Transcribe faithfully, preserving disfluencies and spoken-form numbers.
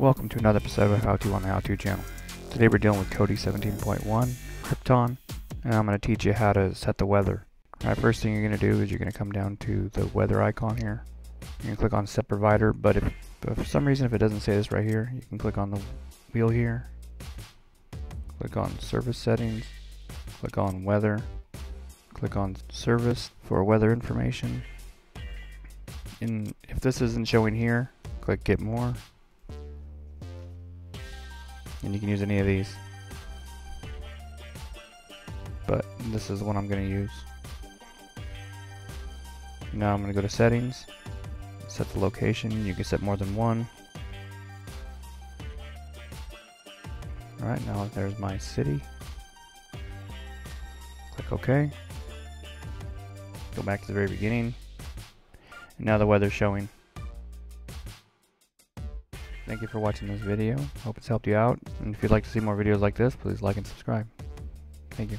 Welcome to another episode of How To on the How To channel. Today we're dealing with Kodi seventeen point one Krypton, and I'm going to teach you how to set the weather. Alright, first thing you're going to do is you're going to come down to the weather icon here. You can click on Set Provider, but if, if for some reason if it doesn't say this right here, you can click on the wheel here, click on Service Settings, click on Weather, click on Service for weather information. And if this isn't showing here, click Get More. And you can use any of these, but this is the one I'm going to use. Now I'm going to go to Settings, set the location. You can set more than one. Alright, now there's my city. Click OK. Go back to the very beginning. And now the weather's showing. Thank you for watching this video. Hope it's helped you out. And if you'd like to see more videos like this, please like and subscribe. Thank you.